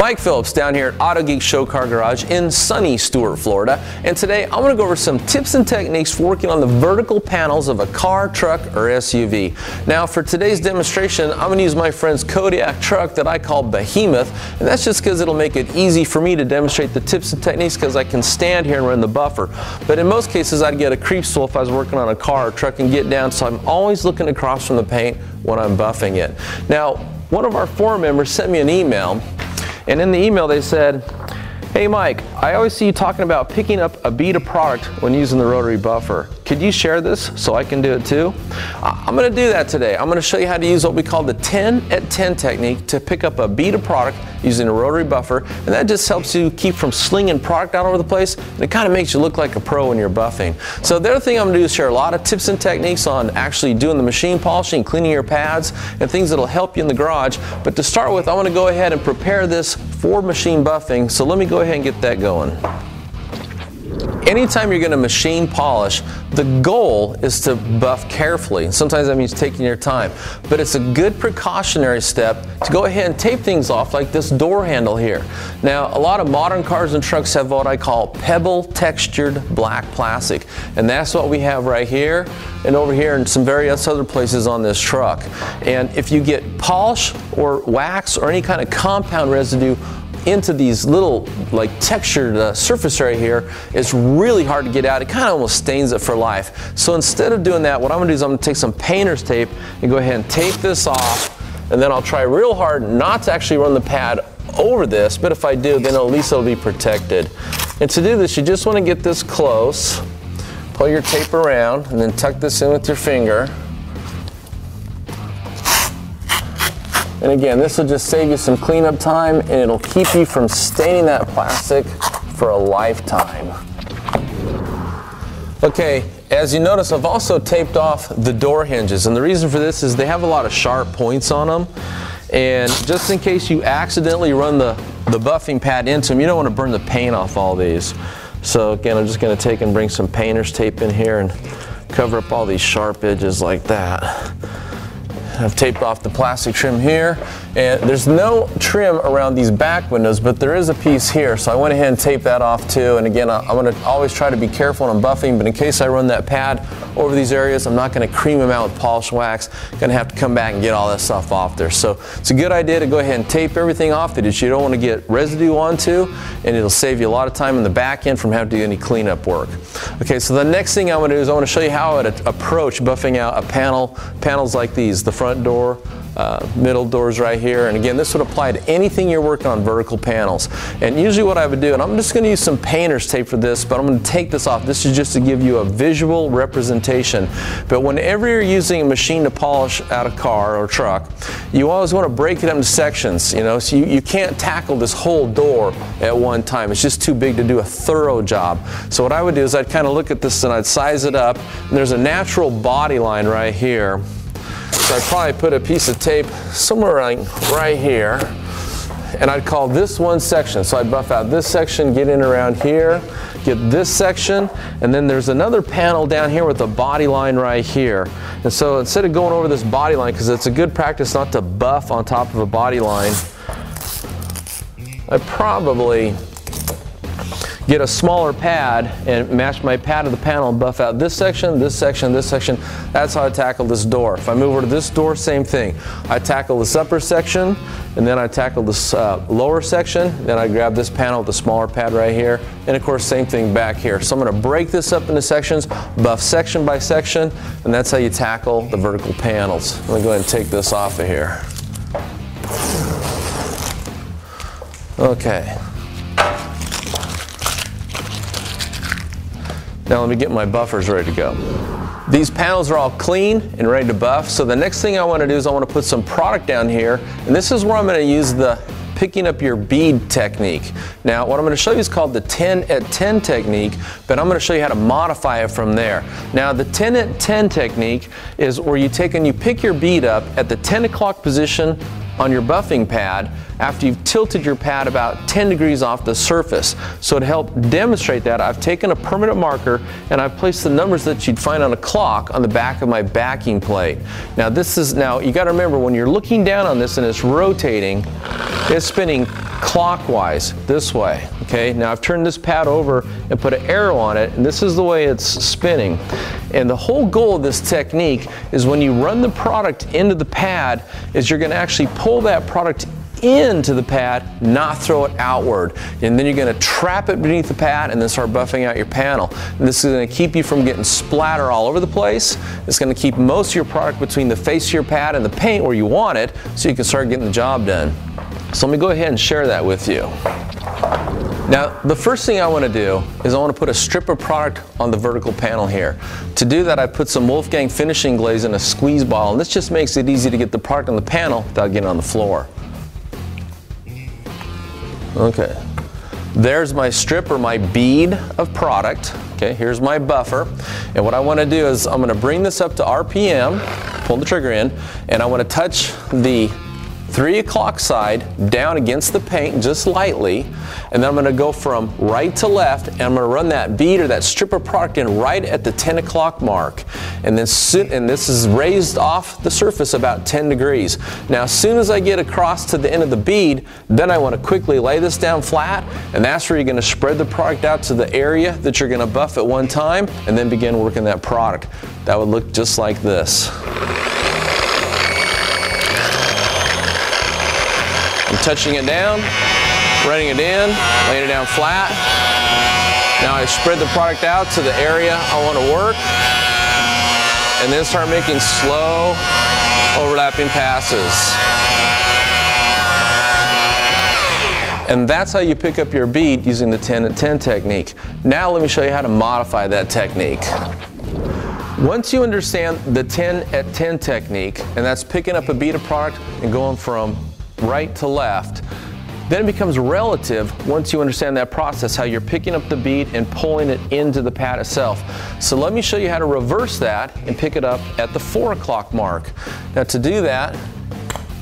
Mike Phillips down here at Auto Geek Show Car Garage in sunny Stewart, Florida, and today I'm going to go over some tips and techniques for working on the vertical panels of a car, truck, or SUV. Now for today's demonstration, I'm going to use my friend's Kodiak truck that I call Behemoth, and that's just because it'll make it easy for me to demonstrate the tips and techniques because I can stand here and run the buffer. But in most cases I'd get a creep swivel if I was working on a car or truck and get down, so I'm always looking across from the paint when I'm buffing it. Now, one of our forum members sent me an email, and in the email they said, "Hey Mike, I always see you talking about picking up a bead of product when using the rotary buffer. Could you share this so I can do it too?" I'm going to do that today. I'm going to show you how to use what we call the 10 at 10 technique to pick up a bead of product using a rotary buffer, and that just helps you keep from slinging product all over the place, and it kind of makes you look like a pro when you're buffing. So the other thing I'm going to do is share a lot of tips and techniques on actually doing the machine polishing, cleaning your pads, and things that will help you in the garage. But to start with, I want to go ahead and prepare this for machine buffing, so let me go ahead and get that going. Anytime you're going to machine polish, the goal is to buff carefully. Sometimes that means taking your time, but it's a good precautionary step to go ahead and tape things off, like this door handle here. Now, a lot of modern cars and trucks have what I call pebble textured black plastic, and that's what we have right here and over here and some various other places on this truck. And if you get polish or wax or any kind of compound residue into these little like textured surface right here, it's really hard to get out. It kind of almost stains it for life. So instead of doing that, what I'm gonna do is I'm gonna take some painter's tape and go ahead and tape this off, and then I'll try real hard not to actually run the pad over this, but if I do, then at least it'll be protected. And to do this, you just want to get this close, pull your tape around, and then tuck this in with your finger. And again, this will just save you some cleanup time, and it'll keep you from staining that plastic for a lifetime. Okay, as you notice, I've also taped off the door hinges, and the reason for this is they have a lot of sharp points on them, and just in case you accidentally run the buffing pad into them, you don't want to burn the paint off all these. So again, I'm just going to take and bring some painter's tape in here and cover up all these sharp edges like that. I've taped off the plastic trim here, and there's no trim around these back windows, but there is a piece here, so I went ahead and taped that off too. And again, I'm going to always try to be careful when I'm buffing, but in case I run that pad over these areas, I'm not going to cream them out with polish wax. I'm going to have to come back and get all that stuff off there. So it's a good idea to go ahead and tape everything off that you don't want to get residue onto, and it'll save you a lot of time in the back end from having to do any cleanup work. Okay, so the next thing I'm going to do is I want to show you how I would approach buffing out a panels like these, the front door, middle doors right here, and again this would apply to anything you're working on vertical panels. And usually what I would do, and I'm just going to use some painter's tape for this, but I'm going to take this off. This is just to give you a visual representation. But whenever you're using a machine to polish out a car or truck, you always want to break it up into sections, you know, so you can't tackle this whole door at one time. It's just too big to do a thorough job. So what I would do is I'd kind of look at this and I'd size it up, and there's a natural body line right here. So I'd probably put a piece of tape somewhere right here, and I'd call this one section. So I'd buff out this section, get in around here, get this section, and then there's another panel down here with a body line right here. And so instead of going over this body line, because it's a good practice not to buff on top of a body line, I probably get a smaller pad and match my pad to the panel and buff out this section, this section, this section. That's how I tackle this door. If I move over to this door, same thing. I tackle this upper section, and then I tackle this lower section, then I grab this panel with the smaller pad right here, and of course same thing back here. So I'm going to break this up into sections, buff section by section, and that's how you tackle the vertical panels. I'm going to go ahead and take this off of here. Okay. Now let me get my buffers ready to go. These panels are all clean and ready to buff, so the next thing I want to do is I want to put some product down here, and this is where I'm going to use the picking up your bead technique. Now what I'm going to show you is called the 10 at 10 technique, but I'm going to show you how to modify it from there. Now the 10 at 10 technique is where you take and you pick your bead up at the 10 o'clock position on your buffing pad, after you've tilted your pad about 10 degrees off the surface. So to help demonstrate that, I've taken a permanent marker and I've placed the numbers that you'd find on a clock on the back of my backing plate. Now this is, you got to remember, when you're looking down on this and it's rotating, it's spinning clockwise this way. Okay, now I've turned this pad over and put an arrow on it, and this is the way it's spinning. And the whole goal of this technique is when you run the product into the pad is you're going to actually pull that product into the pad, not throw it outward. And then you're going to trap it beneath the pad and then start buffing out your panel. And this is going to keep you from getting splatter all over the place. It's going to keep most of your product between the face of your pad and the paint where you want it, so you can start getting the job done. So let me go ahead and share that with you. Now, the first thing I want to do is I want to put a strip of product on the vertical panel here. To do that, I put some Wolfgang finishing glaze in a squeeze bottle, and this just makes it easy to get the product on the panel without getting on the floor. Okay, there's my strip or my bead of product. Okay, here's my buffer, and what I want to do is I'm going to bring this up to RPM, pull the trigger in, and I want to touch the 3 o'clock side down against the paint just lightly, and then I'm going to go from right to left, and I'm going to run that bead or that strip of product in right at the 10 o'clock mark, and then this is raised off the surface about 10 degrees. Now as soon as I get across to the end of the bead, then I want to quickly lay this down flat, and that's where you're going to spread the product out to the area that you're going to buff at one time, and then begin working that product. That would look just like this. Touching it down, running it in, laying it down flat. Now I spread the product out to the area I want to work, and then start making slow overlapping passes. And that's how you pick up your bead using the 10 at 10 technique. Now let me show you how to modify that technique. Once you understand the 10 at 10 technique, and that's picking up a bead of product and going from right to left, then it becomes relative once you understand that process, how you're picking up the bead and pulling it into the pad itself. So let me show you how to reverse that and pick it up at the 4 o'clock mark. Now to do that,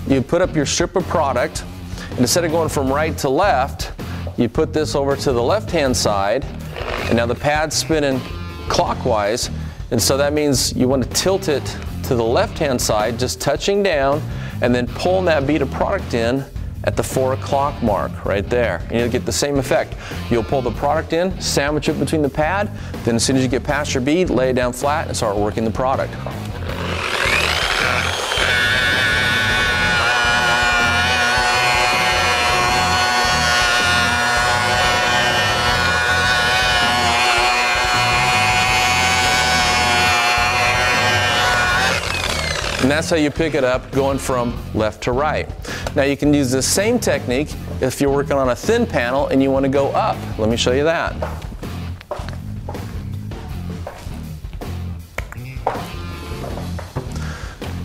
you put up your strip of product, and instead of going from right to left, you put this over to the left hand side, and now the pad's spinning clockwise, and so that means you want to tilt it to the left hand side, just touching down, and then pulling that bead of product in at the 4 o'clock mark right there, and you'll get the same effect. You'll pull the product in, sandwich it between the pad, then as soon as you get past your bead, lay it down flat and start working the product. And that's how you pick it up, going from left to right. Now you can use the same technique if you're working on a thin panel and you want to go up. Let me show you that.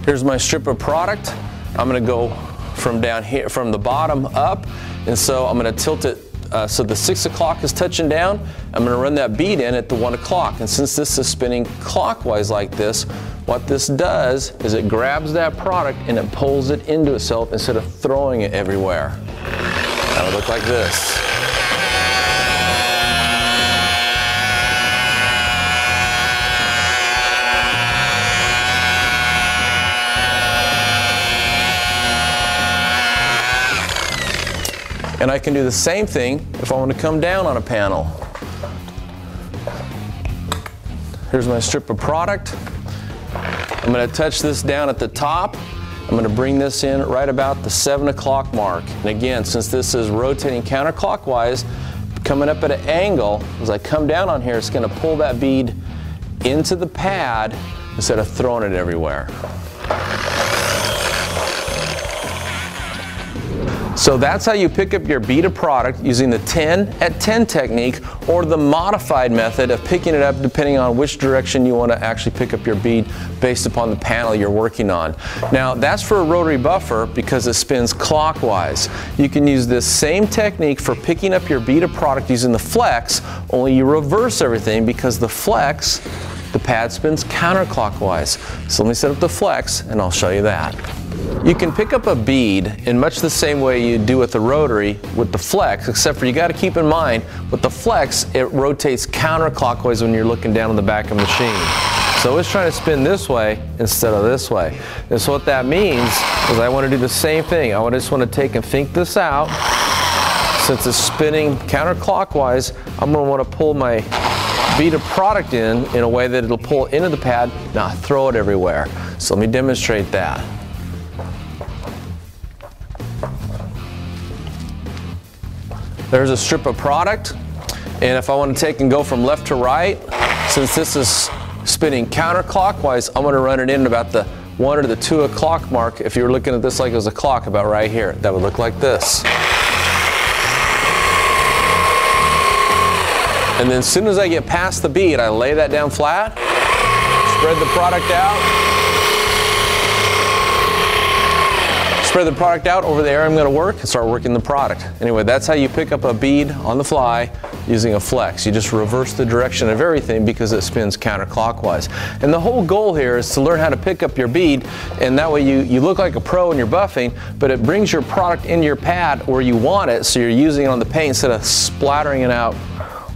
Here's my strip of product. I'm going to go from down here, from the bottom up, and so I'm going to tilt it so the 6 o'clock is touching down. I'm going to run that bead in at the 1 o'clock, and since this is spinning clockwise like this, what this does is it grabs that product and it pulls it into itself instead of throwing it everywhere. That would look like this. And I can do the same thing if I want to come down on a panel. Here's my strip of product. I'm going to touch this down at the top. I'm going to bring this in right about the 7 o'clock mark. And again, since this is rotating counterclockwise, coming up at an angle, as I come down on here, it's going to pull that bead into the pad instead of throwing it everywhere. So that's how you pick up your bead of product using the 10 at 10 technique, or the modified method of picking it up depending on which direction you want to actually pick up your bead based upon the panel you're working on. Now that's for a rotary buffer because it spins clockwise. You can use this same technique for picking up your bead of product using the Flex, only you reverse everything because the Flex, the pad spins counterclockwise. So let me set up the Flex and I'll show you that. You can pick up a bead in much the same way you do with the rotary with the Flex, except for you got to keep in mind with the Flex it rotates counterclockwise when you're looking down on the back of the machine. So it's trying to spin this way instead of this way. And so what that means is I want to do the same thing. I just want to take and think this out. Since it's spinning counterclockwise, I'm going to want to pull my bead of product in a way that it'll pull into the pad, not throw it everywhere. So let me demonstrate that. There's a strip of product, and if I want to take and go from left to right, since this is spinning counterclockwise, I'm going to run it in about the 1 or the 2 o'clock mark. If you were looking at this like it was a clock, about right here, that would look like this. And then as soon as I get past the bead, I lay that down flat, spread the product out over the area I'm going to work and start working the product. Anyway, that's how you pick up a bead on the fly using a Flex. You just reverse the direction of everything because it spins counterclockwise. And the whole goal here is to learn how to pick up your bead, and that way you look like a pro in your buffing, but it brings your product into your pad where you want it, so you're using it on the paint instead of splattering it out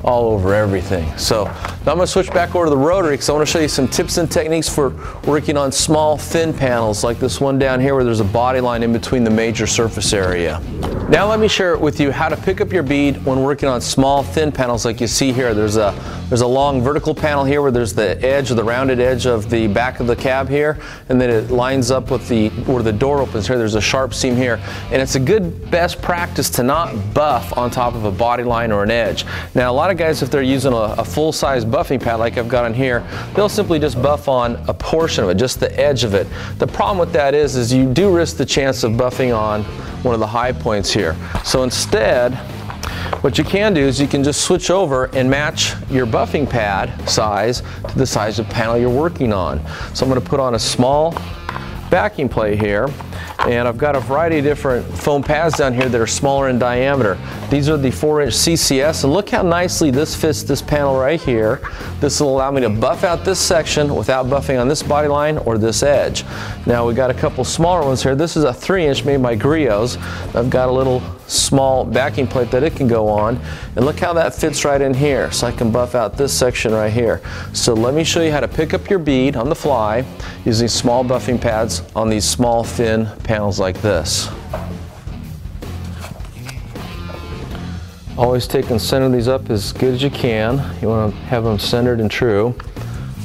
all over everything. So now I'm going to switch back over to the rotary because I want to show you some tips and techniques for working on small thin panels like this one down here where there's a body line in between the major surface area. Now let me share with you how to pick up your bead when working on small thin panels like you see here. There's a long vertical panel here where there's the edge, or the rounded edge of the back of the cab here, and then it lines up with where the door opens here. There's a sharp seam here, and it's a good best practice to not buff on top of a body line or an edge. Now a lot of guys, if they're using a full-size buffing pad like I've got on here, they'll simply just buff on a portion of it, just the edge of it. The problem with that is you do risk the chance of buffing on one of the high points here. So instead, what you can do is you can just switch over and match your buffing pad size to the size of the panel you're working on. So I'm going to put on a small backing plate here, and I've got a variety of different foam pads down here that are smaller in diameter. These are the 4-inch CCS, and look how nicely this fits this panel right here. This will allow me to buff out this section without buffing on this body line or this edge. Now we got a couple smaller ones here. This is a 3-inch made by Griot's. I've got a little small backing plate that it can go on, and look how that fits right in here, so I can buff out this section right here. So let me show you how to pick up your bead on the fly using small buffing pads on these small thin panels like this. Always take and center these up as good as you can. You want to have them centered and true.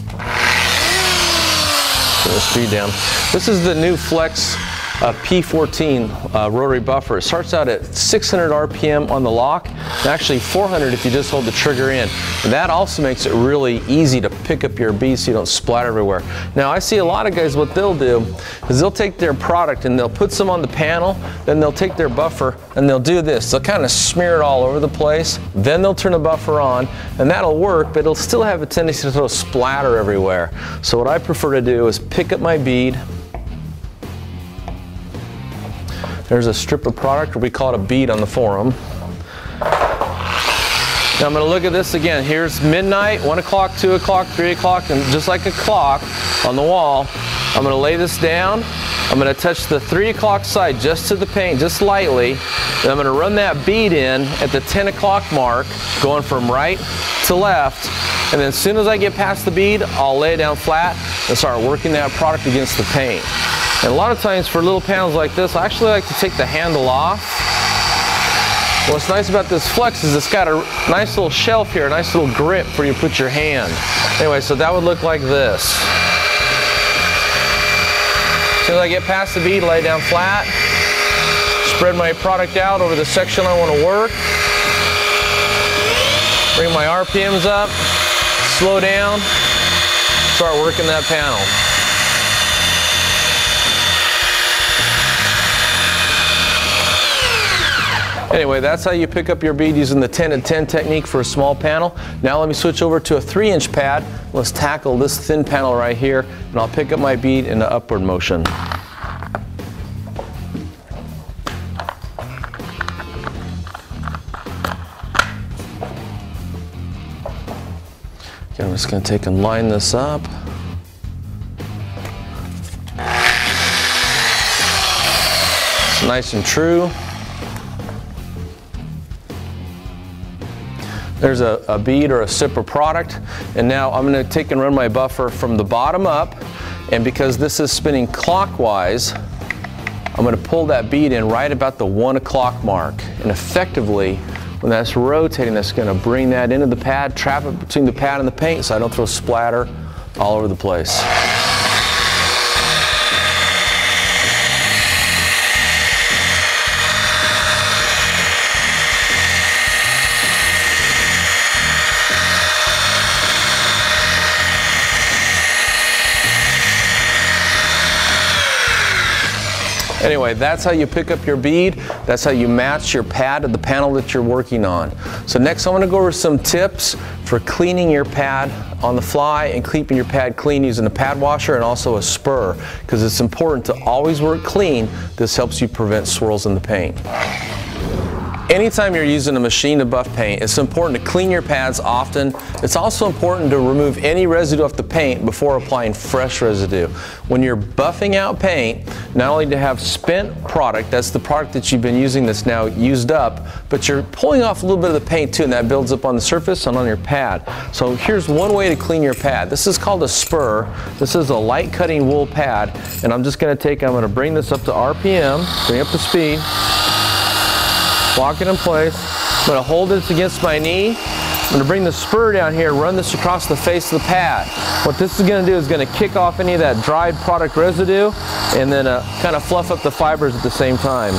Put the speed down. This is the new Flex P14 rotary buffer. It starts out at 600 RPM on the lock, and actually 400 if you just hold the trigger in. And that also makes it really easy to pick up your bead so you don't splatter everywhere. Now I see a lot of guys, what they'll do is they'll take their product and they'll put some on the panel, then they'll take their buffer and they'll do this. They'll kind of smear it all over the place, then they'll turn the buffer on, and that'll work, but it'll still have a tendency to sort of splatter everywhere. So what I prefer to do is pick up my bead. There's a strip of product, or we call it a bead on the forum. Now I'm going to look at this again. Here's midnight, 1 o'clock, 2 o'clock, 3 o'clock, and just like a clock on the wall, I'm going to lay this down. I'm going to touch the 3 o'clock side just to the paint, just lightly, and I'm going to run that bead in at the 10 o'clock mark, going from right to left, and then as soon as I get past the bead, I'll lay it down flat and start working that product against the paint. And a lot of times for little panels like this, I actually like to take the handle off. What's nice about this Flex is it's got a nice little shelf here, a nice little grip where you put your hand. Anyway, so that would look like this. As soon as I get past the bead, lay down flat, spread my product out over the section I want to work, bring my RPMs up, slow down, start working that panel. Anyway, that's how you pick up your bead using the 10-to-10 technique for a small panel. Now let me switch over to a 3-inch pad. Let's tackle this thin panel right here, and I'll pick up my bead in an upward motion. Okay, I'm just going to take and line this up. nice and true. There's a bead or a sipper product, and now I'm going to take and run my buffer from the bottom up, and because this is spinning clockwise, I'm going to pull that bead in right about the 1 o'clock mark, and effectively when that's rotating, that's going to bring that into the pad, trap it between the pad and the paint so I don't throw splatter all over the place. Anyway, that's how you pick up your bead. That's how you match your pad to the panel that you're working on. So next I'm going to go over some tips for cleaning your pad on the fly and keeping your pad clean using a pad washer and also a spur, because it's important to always work clean. This helps you prevent swirls in the paint. Anytime you're using a machine to buff paint, it's important to clean your pads often. It's also important to remove any residue off the paint before applying fresh residue. When you're buffing out paint, not only to have spent product, that's the product that you've been using that's now used up, but you're pulling off a little bit of the paint too, and that builds up on the surface and on your pad. So here's one way to clean your pad. This is called a spur. This is a light cutting wool pad, and I'm just going to take, I'm going to bring this up to RPM, bring up the speed. Lock it in place. I'm going to hold this against my knee. I'm going to bring the spur down here, run this across the face of the pad. What this is going to do is going to kick off any of that dried product residue and then kind of fluff up the fibers at the same time.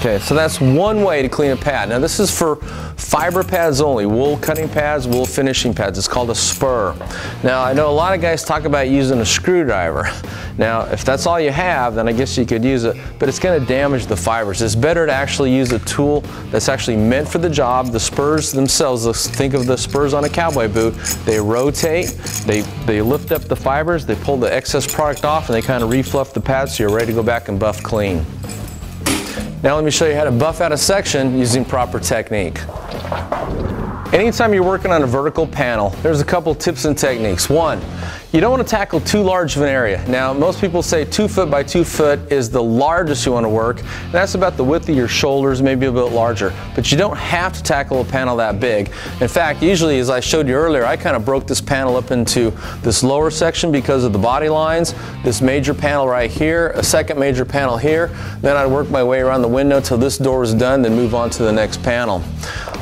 Okay, so that's one way to clean a pad. Now this is for fiber pads only, wool cutting pads, wool finishing pads. It's called a spur. Now I know a lot of guys talk about using a screwdriver. Now if that's all you have, then I guess you could use it, but it's going to damage the fibers. It's better to actually use a tool that's actually meant for the job. The spurs themselves, think of the spurs on a cowboy boot. They rotate, they lift up the fibers, they pull the excess product off, and they kind of refluff the pad so you're ready to go back and buff clean. Now let me show you how to buff out a section using proper technique. Anytime you're working on a vertical panel, there's a couple tips and techniques. One, you don't want to tackle too large of an area. Now most people say 2 foot by 2 foot is the largest you want to work, and that's about the width of your shoulders, maybe a bit larger, but you don't have to tackle a panel that big. In fact, usually, as I showed you earlier, I kind of broke this panel up into this lower section because of the body lines, this major panel right here, a second major panel here, then I'd work my way around the window till this door was done, then move on to the next panel.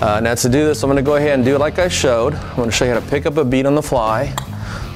Now to do this, I'm going to go ahead and do it like I showed. I'm going to show you how to pick up a bead on the fly.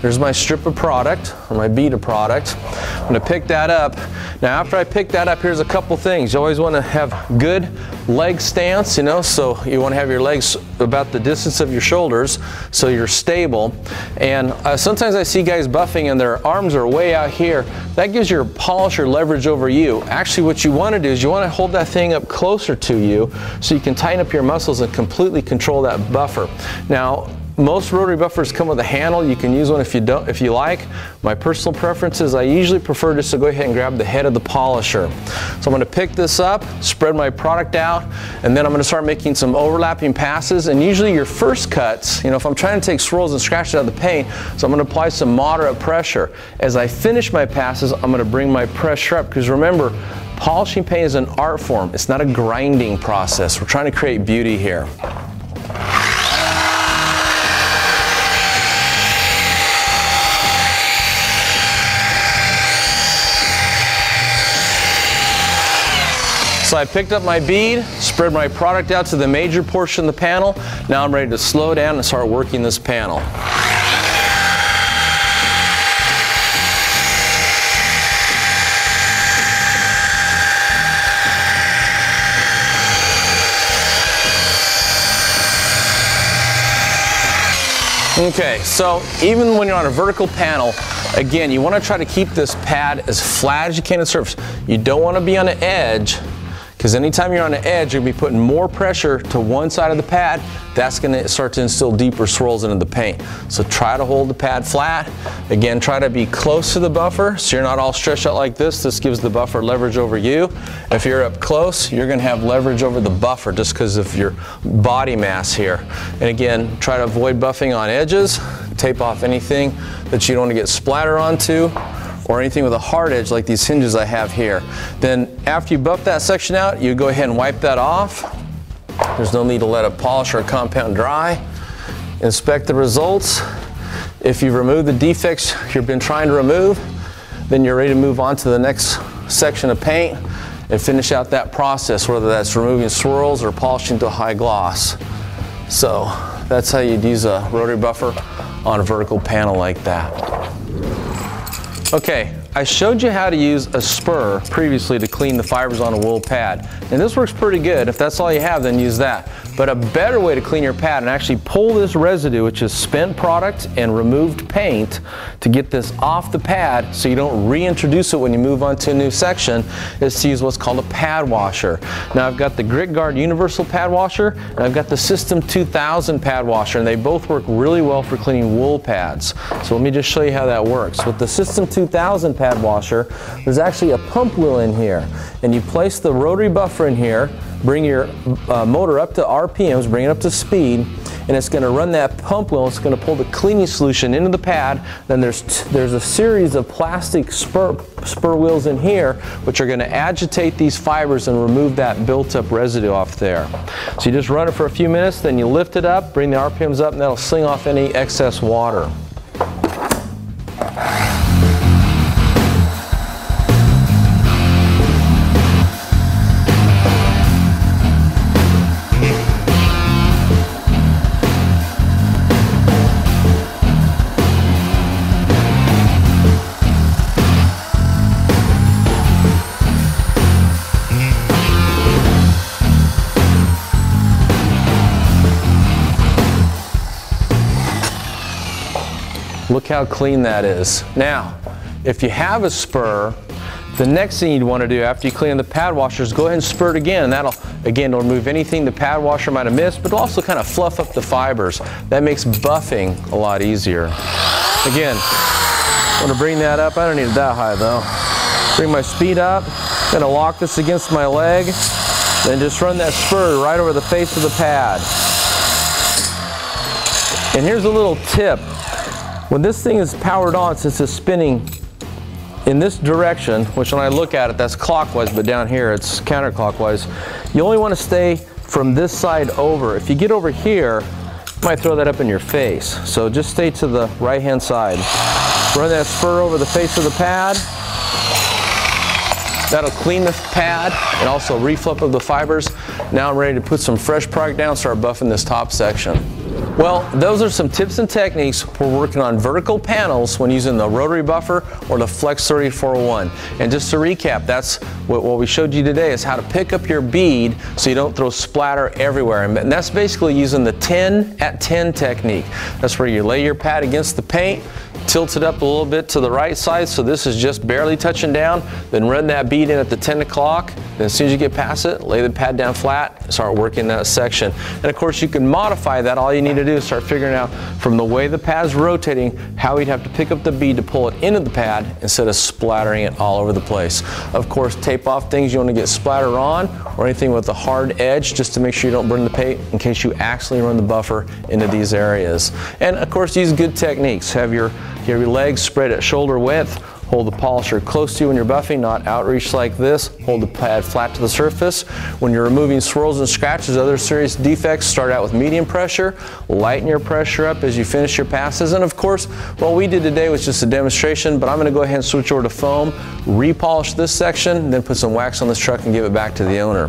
There's my strip of product, or my bead of product. I'm going to pick that up. Now after I pick that up, here's a couple things. You always want to have good leg stance, you know, so you want to have your legs about the distance of your shoulders so you're stable. And sometimes I see guys buffing and their arms are way out here. That gives your polisher leverage over you. Actually what you want to do is you want to hold that thing up closer to you so you can tighten up your muscles and completely control that buffer. Now, most rotary buffers come with a handle. You can use one if you like. My personal preference is I usually prefer just to go ahead and grab the head of the polisher. So I'm going to pick this up, spread my product out, and then I'm going to start making some overlapping passes. And usually your first cuts, you know, if I'm trying to take swirls and scratches out of the paint, so I'm going to apply some moderate pressure. As I finish my passes, I'm going to bring my pressure up, because remember, polishing paint is an art form. It's not a grinding process. We're trying to create beauty here. So I picked up my bead, spread my product out to the major portion of the panel. Now I'm ready to slow down and start working this panel. Okay, so even when you're on a vertical panel, again, you want to try to keep this pad as flat as you can on the surface. You don't want to be on an edge, Because anytime you're on the edge, you'll be putting more pressure to one side of the pad. That's going to start to instill deeper swirls into the paint. So try to hold the pad flat. Again, try to be close to the buffer so you're not all stretched out like this. This gives the buffer leverage over you. If you're up close, you're going to have leverage over the buffer just because of your body mass here. And again, try to avoid buffing on edges. Tape off anything that you don't want to get splatter onto, or anything with a hard edge like these hinges I have here. Then after you buff that section out, you go ahead and wipe that off. There's no need to let a polish or a compound dry. Inspect the results. If you remove the defects you've been trying to remove, then you're ready to move on to the next section of paint and finish out that process, whether that's removing swirls or polishing to high gloss. So that's how you'd use a rotary buffer on a vertical panel like that. Okay, I showed you how to use a spur previously to clean the fibers on a wool pad. And this works pretty good. If that's all you have, then use that. But a better way to clean your pad and actually pull this residue, which is spent product and removed paint, to get this off the pad so you don't reintroduce it when you move on to a new section, is to use what's called a pad washer. Now I've got the GritGuard Universal Pad Washer and I've got the System 2000 Pad Washer, and they both work really well for cleaning wool pads. So let me just show you how that works. With the System 2000 pad washer, there's actually a pump wheel in here, and you place the rotary buffer in here, bring your motor up to RPMs, bring it up to speed, and it's going to run that pump wheel. It's going to pull the cleaning solution into the pad. Then there's a series of plastic spur wheels in here, which are going to agitate these fibers and remove that built-up residue off there. So you just run it for a few minutes, then you lift it up, bring the RPMs up, and that'll sling off any excess water. Look how clean that is. Now, if you have a spur, the next thing you'd want to do after you clean the pad washer is go ahead and spur it again, and that'll, again, it'll remove anything the pad washer might have missed, but it'll also kind of fluff up the fibers. That makes buffing a lot easier. Again, I'm going to bring that up. I don't need it that high though. Bring my speed up, going to lock this against my leg, then just run that spur right over the face of the pad. And here's a little tip. When this thing is powered on, since it's spinning in this direction, which when I look at it, that's clockwise, but down here it's counterclockwise, you only want to stay from this side over. If you get over here, you might throw that up in your face. So just stay to the right-hand side. Run that spur over the face of the pad. That'll clean the pad and also refluff of the fibers. Now I'm ready to put some fresh product down, start buffing this top section. Well, those are some tips and techniques for working on vertical panels when using the rotary buffer or the Flex 3401. And just to recap, that's what we showed you today is how to pick up your bead so you don't throw splatter everywhere. And that's basically using the 10 at 10 technique. That's where you lay your pad against the paint, tilt it up a little bit to the right side so this is just barely touching down, then run that bead in at the 10 o'clock. Then as soon as you get past it, lay the pad down flat, start working that section. And of course you can modify that. All you need to do is start figuring out from the way the pad's rotating how you'd have to pick up the bead to pull it into the pad instead of splattering it all over the place. Of course, tape off things you want to get splatter on or anything with a hard edge just to make sure you don't burn the paint in case you actually run the buffer into these areas. And of course use good techniques. Have your legs spread at shoulder width. Hold the polisher close to you when you're buffing, not outreach like this. Hold the pad flat to the surface. When you're removing swirls and scratches, other serious defects, start out with medium pressure. Lighten your pressure up as you finish your passes. And of course, what we did today was just a demonstration, but I'm gonna go ahead and switch over to foam, repolish this section, then put some wax on this truck and give it back to the owner.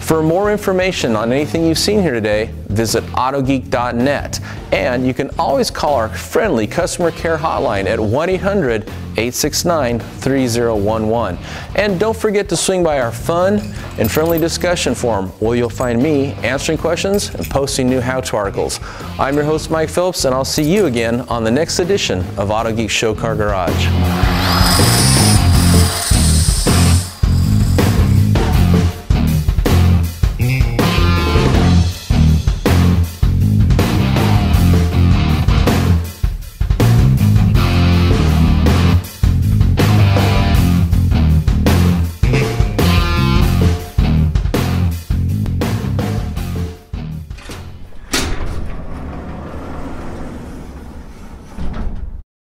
For more information on anything you've seen here today, visit autogeek.net. And you can always call our friendly customer care hotline at 1-800-869-3011. And don't forget to swing by our fun and friendly discussion forum where you'll find me answering questions and posting new how-to articles. I'm your host, Mike Phillips, and I'll see you again on the next edition of Auto Geek Show Car Garage.